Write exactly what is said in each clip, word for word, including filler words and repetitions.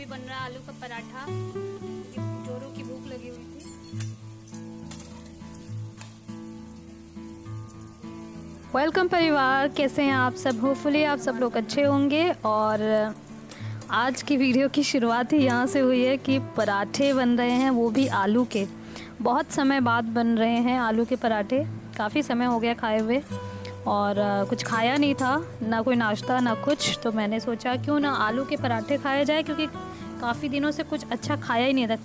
अभी बन रहा आलू का पराठा। जोरों की भूख लगी हुई थी। वेलकम परिवार, कैसे हैं आप सब? होपफुली आप सब लोग अच्छे होंगे। और आज की वीडियो की शुरुआत ही यहाँ से हुई है कि पराठे बन रहे हैं, वो भी आलू के। बहुत समय बाद बन रहे हैं आलू के पराठे, काफ़ी समय हो गया खाए हुए। और कुछ खाया नहीं था, ना कोई नाश्ता ना कुछ, तो मैंने सोचा क्यों ना आलू के पराठे खाया जाए, क्योंकि काफ़ी दिनों से कुछ अच्छा खाया ही नहीं था।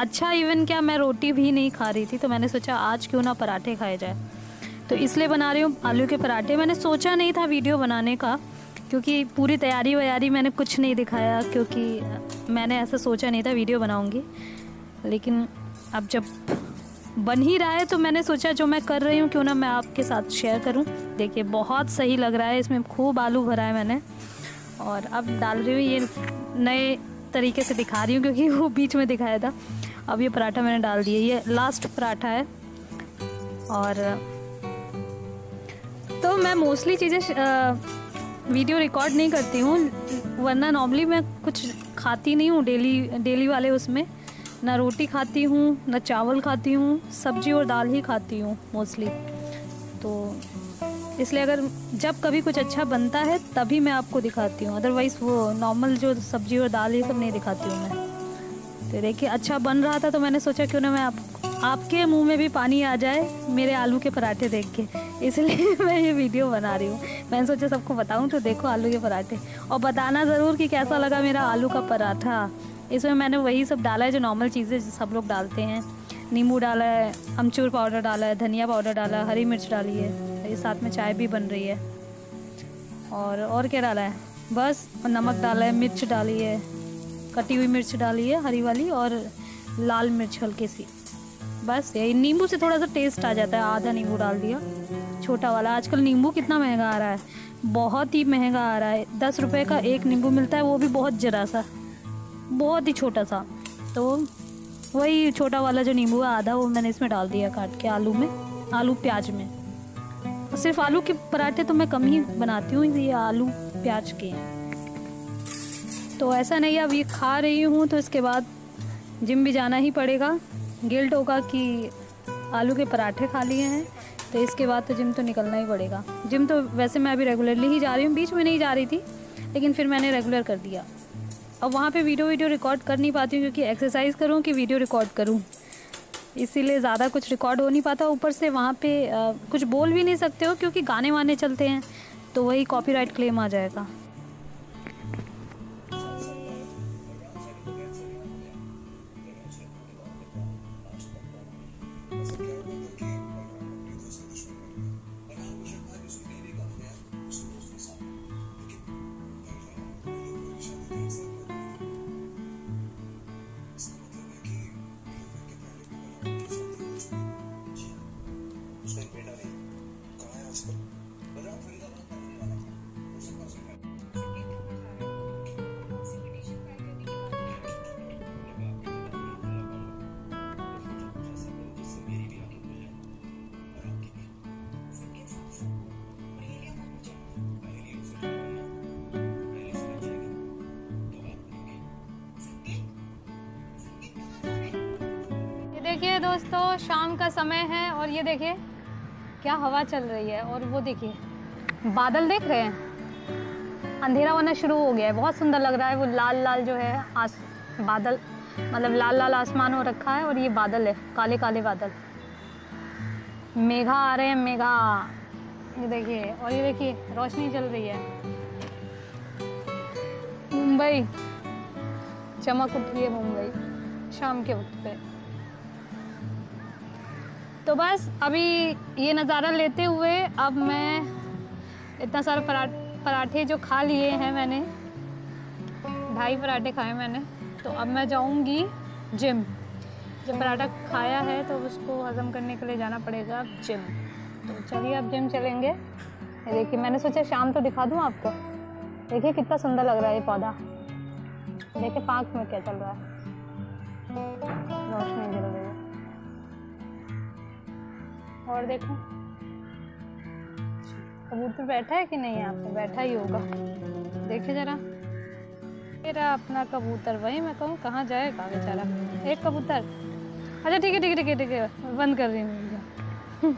अच्छा इवन क्या, मैं रोटी भी नहीं खा रही थी, तो मैंने सोचा आज क्यों ना पराठे खाए जाए। तो इसलिए बना रही हूँ आलू के पराठे। मैंने सोचा नहीं था वीडियो बनाने का, क्योंकि पूरी तैयारी वैयारी मैंने कुछ नहीं दिखाया, क्योंकि मैंने ऐसा सोचा नहीं था वीडियो बनाऊंगी। लेकिन अब जब बन ही रहा है तो मैंने सोचा जो मैं कर रही हूँ क्यों ना मैं आपके साथ शेयर करूँ। देखिए बहुत सही लग रहा है, इसमें खूब आलू भरा है मैंने। और अब डाल रही हूँ, ये नए तरीके से दिखा रही हूँ क्योंकि वो बीच में दिखाया था। अब ये पराठा मैंने डाल दिया, ये लास्ट पराठा है। और तो मैं मोस्टली चीज़ें वीडियो रिकॉर्ड नहीं करती हूँ, वरना नॉर्मली मैं कुछ खाती नहीं हूँ डेली डेली वाले उसमें। ना रोटी खाती हूँ, ना चावल खाती हूँ, सब्जी और दाल ही खाती हूँ मोस्टली। तो इसलिए अगर जब कभी कुछ अच्छा बनता है तभी मैं आपको दिखाती हूँ, अदरवाइज़ वो नॉर्मल जो सब्जी और दाल ये सब नहीं दिखाती हूँ मैं। तो देखिए अच्छा बन रहा था, तो मैंने सोचा क्यों ना मैं आप, आपके मुँह में भी पानी आ जाए मेरे आलू के पराठे देख के, इसलिए मैं ये वीडियो बना रही हूँ। मैंने सोचा सबको बताऊँ, तो देखो आलू के पराठे और बताना ज़रूर कि कैसा लगा मेरा आलू का पराठा। इसमें मैंने वही सब डाला है जो नॉर्मल चीज़ें सब लोग डालते हैं। नींबू डाला है, अमचूर पाउडर डाला है, धनिया पाउडर डाला है, हरी मिर्च डाली है, ये साथ में चाय भी बन रही है। और और क्या डाला है, बस नमक डाला है, मिर्च डाली है, कटी हुई मिर्च डाली है हरी वाली, और लाल मिर्च हल्की सी, बस यही। नींबू से थोड़ा सा टेस्ट आ जाता है, आधा नींबू डाल दिया, छोटा वाला। आजकल नींबू कितना महंगा आ रहा है, बहुत ही महंगा आ रहा है। दस रुपए का एक नींबू मिलता है, वो भी बहुत जरा सा, बहुत ही छोटा सा। तो वही छोटा वाला जो नींबू है आधा, वो मैंने इसमें डाल दिया काट के आलू में, आलू प्याज में। सिर्फ आलू के पराठे तो मैं कम ही बनाती हूँ, ये आलू प्याज के हैं। तो ऐसा नहीं, अब ये खा रही हूँ तो इसके बाद जिम भी जाना ही पड़ेगा। गिल्ट होगा कि आलू के पराठे खा लिए हैं, तो इसके बाद तो जिम तो निकलना ही पड़ेगा। जिम तो वैसे मैं अभी रेगुलरली ही जा रही हूँ, बीच में नहीं जा रही थी, लेकिन फिर मैंने रेगुलर कर दिया। अब वहाँ पे वीडियो वीडियो रिकॉर्ड कर नहीं पाती हूँ, क्योंकि एक्सरसाइज करूँ कि वीडियो रिकॉर्ड करूँ, इसीलिए ज़्यादा कुछ रिकॉर्ड हो नहीं पाता। ऊपर से वहाँ पे आ, कुछ बोल भी नहीं सकते हो, क्योंकि गाने वाने चलते हैं, तो वही कॉपीराइट क्लेम आ जाएगा। देखिए दोस्तों, शाम का समय है और ये देखिए क्या हवा चल रही है, और वो देखिए बादल देख रहे हैं, अंधेरा होना शुरू हो गया है। बहुत सुंदर लग रहा है, वो लाल लाल जो है आस बादल, मतलब लाल लाल आसमान हो रखा है, और ये बादल है, काले काले बादल, मेघा आ रहे हैं, मेघा। ये देखिए, और ये देखिए रोशनी चल रही है, मुंबई चमक उठी है, मुंबई शाम के वक्त पे। तो बस अभी ये नज़ारा लेते हुए अब मैं इतना सारा पराठ पराठे जो खा लिए हैं मैंने, ढाई पराठे खाए मैंने, तो अब मैं जाऊंगी जिम। जब पराठा खाया है तो उसको हज़म करने के लिए जाना पड़ेगा अब जिम। तो चलिए अब जिम चलेंगे। देखिए मैंने सोचा शाम तो दिखा दूं आपको। देखिए कितना सुंदर लग रहा है ये पौधा, देखिए पार्क में क्या चल रहा है, रोशनी जल रही है। और देखो कबूतर बैठा है कि नहीं, यहाँ पे बैठा ही होगा, देखिए जरा। मेरा अपना कबूतर, वही मैं कहूँ कहाँ जाएगा बेचारा, एक कबूतर। अच्छा ठीक है ठीक है ठीक है ठीक है, बंद कर रही हूँ।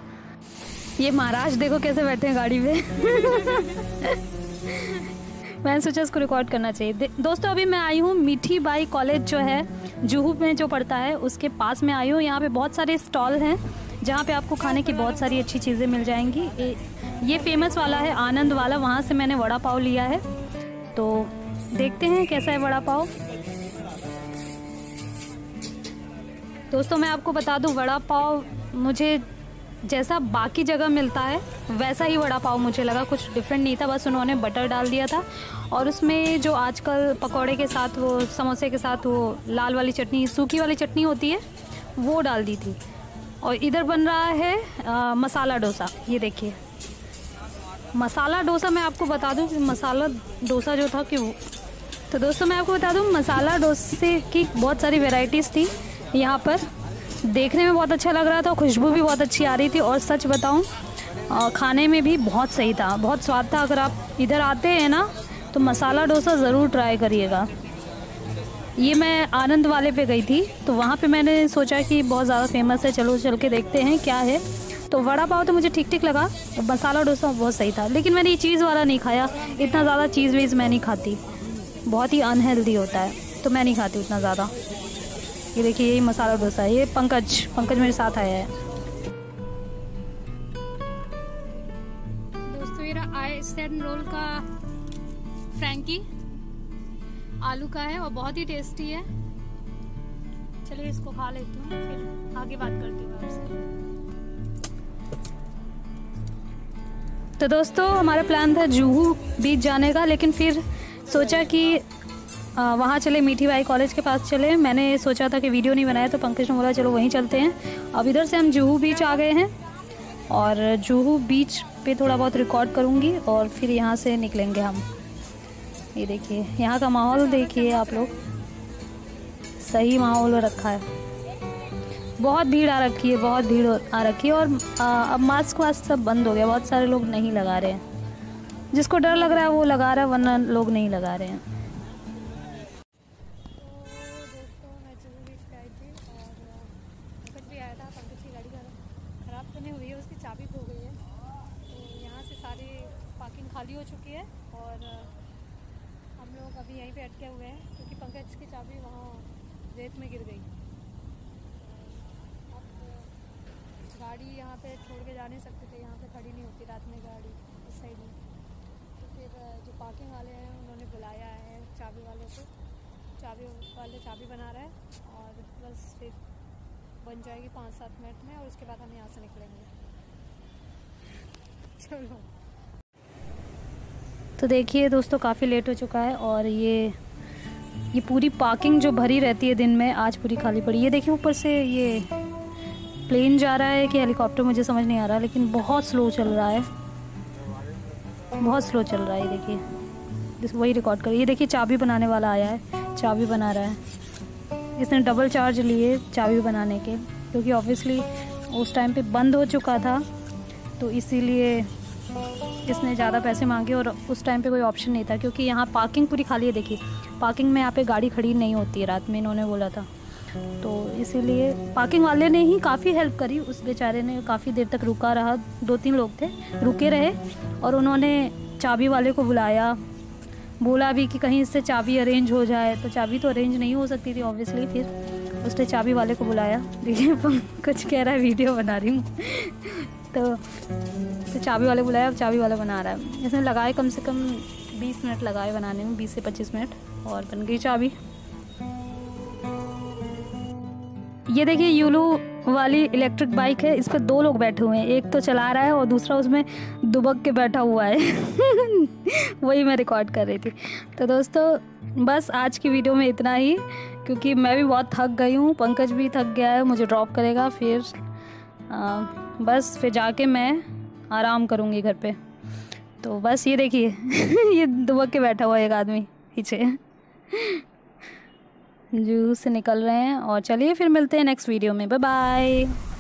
ये महाराज देखो कैसे बैठे हैं गाड़ी में। मैंने सोचा इसको रिकॉर्ड करना चाहिए। दोस्तों अभी मैं आई हूँ मिठीबाई कॉलेज जो है जुहू में जो पड़ता है, उसके पास में आई हूँ। यहाँ पे बहुत सारे स्टॉल हैं जहाँ पे आपको खाने की बहुत सारी अच्छी चीज़ें मिल जाएंगी। ये फेमस वाला है आनंद वाला, वहाँ से मैंने वड़ा पाव लिया है, तो देखते हैं कैसा है वड़ा पाव। दोस्तों मैं आपको बता दूं, वड़ा पाव मुझे जैसा बाकी जगह मिलता है वैसा ही वड़ा पाव मुझे लगा, कुछ डिफरेंट नहीं था। बस उन्होंने बटर डाल दिया था और उसमें जो आजकल पकौड़े के साथ, वो समोसे के साथ वो लाल वाली चटनी, सूखी वाली चटनी होती है, वो डाल दी थी। और इधर बन रहा है आ, मसाला डोसा। ये देखिए मसाला डोसा। मैं आपको बता दूं कि मसाला डोसा जो था कि वो, तो दोस्तों मैं आपको बता दूं मसाला डोसे की बहुत सारी वेराइटीज़ थी यहाँ पर। देखने में बहुत अच्छा लग रहा था, खुशबू भी बहुत अच्छी आ रही थी, और सच बताऊं खाने में भी बहुत सही था, बहुत स्वाद था। अगर आप इधर आते हैं ना तो मसाला डोसा ज़रूर ट्राई करिएगा। ये मैं आनंद वाले पे गई थी, तो वहाँ पर मैंने सोचा कि बहुत ज़्यादा फेमस है, चलो चल के देखते हैं क्या है। तो वड़ा पाव तो मुझे ठीक ठीक लगा, मसाला डोसा बहुत सही था, लेकिन मैंने ये चीज़ वाला नहीं खाया। इतना ज़्यादा चीज़ वीज़ मैं नहीं खाती, बहुत ही अनहेल्दी होता है, तो मैं नहीं खाती उतना ज़्यादा। ये देखिए यही मसाला डोसा है। ये पंकज पंकज मेरे साथ आया है। दोस्तों ये रहा आइस एंड रोल का फ्रैंकी, आलू का है और बहुत ही टेस्टी है। चलिए इसको खा लेती हूँ, फिर आगे बात करती हूँ आपसे। तो दोस्तों हमारा प्लान था जुहू बीच जाने का, लेकिन फिर सोचा कि वहाँ चले, मिठीबाई कॉलेज के पास चले। मैंने सोचा था कि वीडियो नहीं बनाया, तो पंकज ने बोला चलो वहीं चलते हैं। अब इधर से हम जुहू बीच आ गए हैं और जुहू बीच पे थोड़ा बहुत रिकॉर्ड करूँगी और फिर यहाँ से निकलेंगे हम। ये देखिए यहाँ का माहौल देखिए आप लोग, सही माहौल रखा है। बहुत भीड़ आ रखी है, बहुत भीड़ आ रखी है, और आ, अब मास्क वास्क सब बंद हो गया, बहुत सारे लोग नहीं लगा रहे हैं। जिसको डर लग रहा है वो लगा रहा है, वरना लोग नहीं लगा रहे हैं। खाली हो चुकी है और हम लोग अभी यहीं पे अटके हुए हैं क्योंकि पंकज की चाबी वहाँ रेत में गिर गई। गाड़ी यहाँ पे छोड़ के जा नहीं सकते थे, यहाँ पे खड़ी नहीं होती रात में गाड़ी इस साइड में। तो फिर जो पार्किंग वाले हैं उन्होंने बुलाया है चाबी वाले को, चाबी वाले चाबी बना रहा है और बस फिर बन जाएगी पाँच सात मिनट में, और उसके बाद हम यहाँ से निकलेंगे। चलो तो देखिए दोस्तों काफ़ी लेट हो चुका है, और ये ये पूरी पार्किंग जो भरी रहती है दिन में, आज पूरी खाली पड़ी। ये देखिए ऊपर से ये प्लेन जा रहा है कि हेलीकॉप्टर, मुझे समझ नहीं आ रहा, लेकिन बहुत स्लो चल रहा है, बहुत स्लो चल रहा है। ये देखिए वही रिकॉर्ड कर। ये देखिए चाबी बनाने वाला आया है, चाबी बना रहा है। इसने डबल चार्ज लिए चाबी बनाने के, क्योंकि ऑब्वियसली उस टाइम पे बंद हो चुका था, तो इसीलिए इसने ज़्यादा पैसे मांगे। और उस टाइम पे कोई ऑप्शन नहीं था, क्योंकि यहाँ पार्किंग पूरी खाली है। देखिए पार्किंग में यहाँ पर गाड़ी खड़ी नहीं होती है रात में, इन्होंने बोला था, तो इसीलिए पार्किंग वाले ने ही काफ़ी हेल्प करी। उस बेचारे ने काफ़ी देर तक रुका रहा, दो तीन लोग थे, रुके रहे, और उन्होंने चाबी वाले को बुलाया, बोला भी कि कहीं इससे चाबी अरेंज हो जाए, तो चाबी तो अरेंज नहीं हो सकती थी ऑब्वियसली। फिर उसने चाबी वाले को बुलाया। देखिए कुछ कह रहा है, वीडियो बना रही हूँ। तो, तो चाबी वाले बुलाया, अब चाबी वाला बना रहा है। इसने लगाए कम से कम बीस मिनट लगाए बनाने में, बीस से पच्चीस मिनट, और बन गई चाबी। ये देखिए यूलू वाली इलेक्ट्रिक बाइक है, इस पर दो लोग बैठे हुए हैं, एक तो चला रहा है और दूसरा उसमें दुबक के बैठा हुआ है। वही मैं रिकॉर्ड कर रही थी। तो दोस्तों बस आज की वीडियो में इतना ही, क्योंकि मैं भी बहुत थक गई हूँ, पंकज भी थक गया है, मुझे ड्रॉप करेगा फिर। आ, बस फिर जाके मैं आराम करूँगी घर पे। तो बस ये देखिए ये दुबक के बैठा हुआ है एक आदमी पीछे। जुहू से निकल रहे हैं और चलिए फिर मिलते हैं नेक्स्ट वीडियो में। Bye bye.